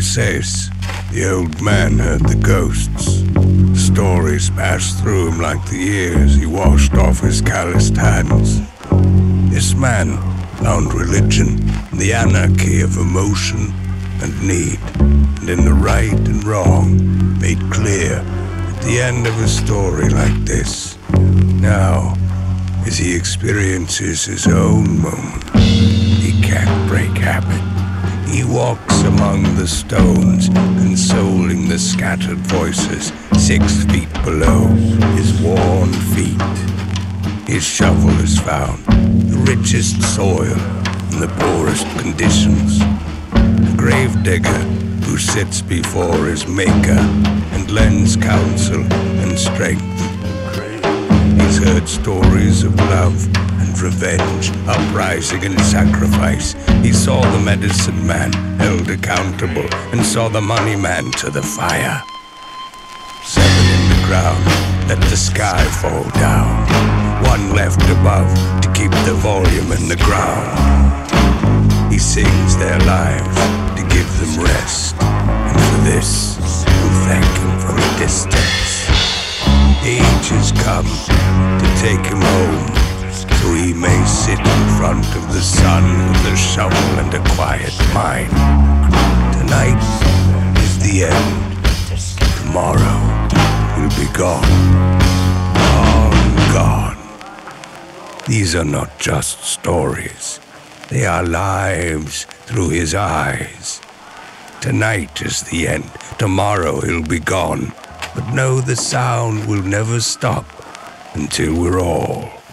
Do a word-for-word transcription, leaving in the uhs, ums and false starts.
story says the old man heard the ghosts. Stories passed through him like the years he washed off his calloused hands. This man found religion in the anarchy of emotion and need, and in the right and wrong made clear at the end of a story like this. Now, as he experiences his own moment, he can't break habit. He walks among the stones, consoling the scattered voices six feet below his worn feet. His shovel is found, the richest soil in the poorest conditions. The gravedigger who sits before his maker and lends counsel and strength. He's heard stories of love and revenge, uprising and sacrifice. He saw the medicine man held accountable and saw the money man to the fire. Seven in the ground, let the sky fall down. One left above to keep the volume in the ground. He sings their lives to give them rest. And for this, we thank him from a distance. Age has come to take him home, so he may sit in front of the sun with a shovel and a quiet mind. Tonight is the end. Tomorrow he'll be gone. Gone, gone. These are not just stories. They are lives through his eyes. Tonight is the end. Tomorrow he'll be gone. But know the sound will never stop until we're all